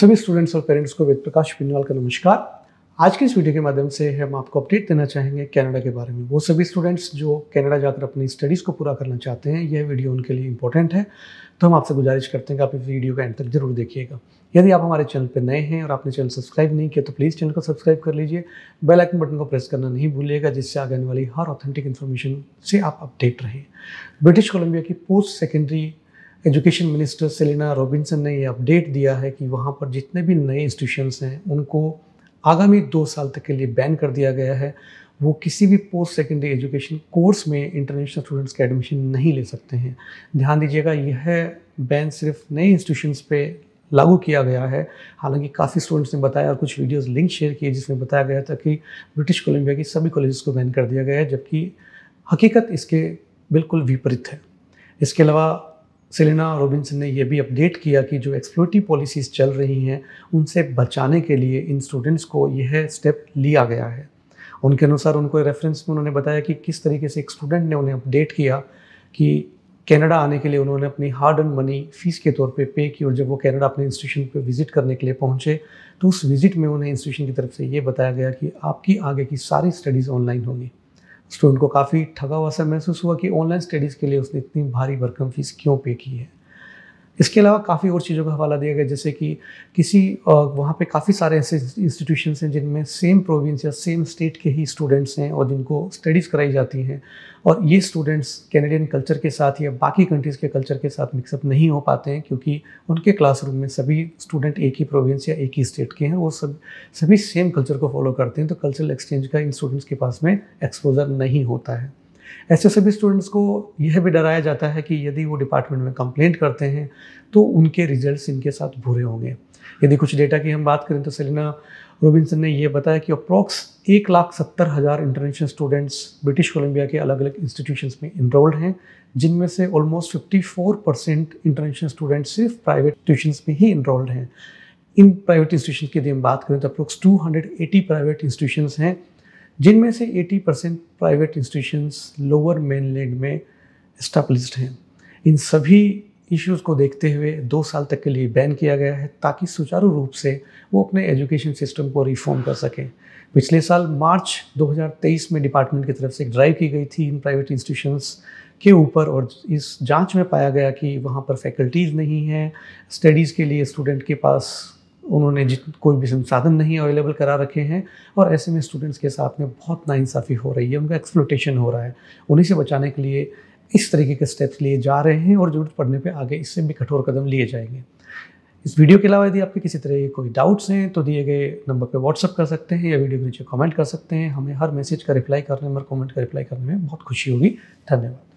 सभी स्टूडेंट्स और पेरेंट्स को वेद प्रकाश बेनीवाल का नमस्कार। आज के इस वीडियो के माध्यम से हम आपको अपडेट देना चाहेंगे कनाडा के बारे में। वो सभी स्टूडेंट्स जो कनाडा जाकर अपनी स्टडीज़ को पूरा करना चाहते हैं, यह वीडियो उनके लिए इंपॉर्टेंट है। तो हम आपसे गुजारिश करते हैं कि आप इस वीडियो का एंड तक जरूर देखिएगा। यदि आप हमारे चैनल पर नए हैं और आपने चैनल सब्सक्राइब नहीं किया तो प्लीज़ चैनल को सब्सक्राइब कर लीजिए। बेल आइकन बटन को प्रेस करना नहीं भूलिएगा, जिससे आगे आने वाली हर ऑथेंटिक इन्फॉर्मेशन से आप अपडेट रहें। ब्रिटिश कोलंबिया की post secondary education minister Selina Robinson ने यह अपडेट दिया है कि वहाँ पर जितने भी नए इंस्टीट्यूशंस हैं उनको आगामी 2 साल तक के लिए बैन कर दिया गया है। वो किसी भी पोस्ट सेकेंडरी एजुकेशन कोर्स में इंटरनेशनल स्टूडेंट्स का एडमिशन नहीं ले सकते हैं। ध्यान दीजिएगा, यह बैन सिर्फ नए इंस्टीट्यूशंस पे लागू किया गया है। हालांकि काफ़ी स्टूडेंट्स ने बताया और कुछ वीडियोज़ लिंक शेयर किए जिसमें बताया गया था कि ब्रिटिश कोलंबिया की सभी कॉलेजेस को बैन कर दिया गया है, जबकि हकीकत इसके बिल्कुल विपरीत है। इसके अलावा सेलिना रॉबिन्सन ने यह भी अपडेट किया कि जो एक्सप्लोइटिव पॉलिसीज़ चल रही हैं उनसे बचाने के लिए इन स्टूडेंट्स को यह स्टेप लिया गया है। उनके अनुसार उनको रेफरेंस में उन्होंने बताया कि किस तरीके से एक स्टूडेंट ने उन्हें अपडेट किया कि कनाडा आने के लिए उन्होंने अपनी हार्ड एंड मनी फ़ीस के तौर पे पे की, और जब वो कनाडा अपने इंस्टीट्यूशन पर विज़िट करने के लिए पहुँचे तो उस विज़िट में उन्हें इंस्टीट्यूशन की तरफ से ये बताया गया कि आपकी आगे की सारी स्टडीज़ ऑनलाइन होंगी। स्टूडेंट को काफ़ी ठगा हुआ सा महसूस हुआ कि ऑनलाइन स्टडीज़ के लिए उसने इतनी भारी भरकम फीस क्यों पे की है। इसके अलावा काफ़ी और चीज़ों का हवाला दिया गया, जैसे कि किसी वहाँ पे काफ़ी सारे ऐसे इंस्टीट्यूशंस हैं जिनमें सेम प्रोविंस या सेम स्टेट के ही स्टूडेंट्स हैं और जिनको स्टडीज़ कराई जाती हैं, और ये स्टूडेंट्स कैनेडियन कल्चर के साथ या बाकी कंट्रीज़ के कल्चर के साथ मिक्सअप नहीं हो पाते हैं, क्योंकि उनके क्लासरूम में सभी स्टूडेंट एक ही प्रोविंस या एक ही स्टेट के हैं। वो सभी सेम कल्चर को फॉलो करते हैं, तो कल्चरल एक्सचेंज का इन स्टूडेंट्स के पास में एक्सपोजर नहीं होता है। ऐसे सभी स्टूडेंट्स को यह भी डराया जाता है कि यदि वो डिपार्टमेंट में कंप्लेंट करते हैं तो उनके रिजल्ट्स इनके साथ बुरे होंगे। यदि कुछ डेटा की हम बात करें तो सेलिना रॉबिन्सन ने यह बताया कि approx 1,70,000 international students British Columbia के अलग अलग इंस्टीट्यूशंस में इनरोल्ड हैं, जिनमें से ऑलमोस्ट 54% इंटरनेशनल स्टूडेंट्स सिर्फ प्राइवेट ट्यूशंस में ही इनरोल्ड हैं। इन प्राइवेट इंस्टीट्यूशन की यदि हम बात करें तो अप्रॉक्स 280 प्राइवेट इंस्टीट्यूशंस हैं, जिनमें से 80% प्राइवेट इंस्टीट्यूशंस लोअर मेनलैंड में एस्टैब्लिश्ड हैं। इन सभी इश्यूज़ को देखते हुए 2 साल तक के लिए बैन किया गया है, ताकि सुचारू रूप से वो अपने एजुकेशन सिस्टम को रिफॉर्म कर सकें। पिछले साल मार्च 2023 में डिपार्टमेंट की तरफ से एक ड्राइव की गई थी इन प्राइवेट इंस्टीट्यूशंस के ऊपर, और इस जांच में पाया गया कि वहाँ पर फैकल्टीज़ नहीं हैं, स्टडीज़ के लिए स्टूडेंट के पास उन्होंने कोई भी संसाधन नहीं अवेलेबल करा रखे हैं, और ऐसे में स्टूडेंट्स के साथ में बहुत नाइंसाफ़ी हो रही है, उनका एक्सप्लोटेशन हो रहा है। उन्हीं से बचाने के लिए इस तरीके के स्टेप्स लिए जा रहे हैं, और ज़रूरत पड़ने पे आगे इससे भी कठोर कदम लिए जाएंगे। इस वीडियो के अलावा यदि आपके किसी तरह के कोई डाउट्स हैं तो दिए गए नंबर पर व्हाट्सअप कर सकते हैं या वीडियो के नीचे कॉमेंट कर सकते हैं। हमें हर मैसेज का रिप्लाई करने में और कॉमेंट का रिप्लाई करने में बहुत खुशी होगी। धन्यवाद।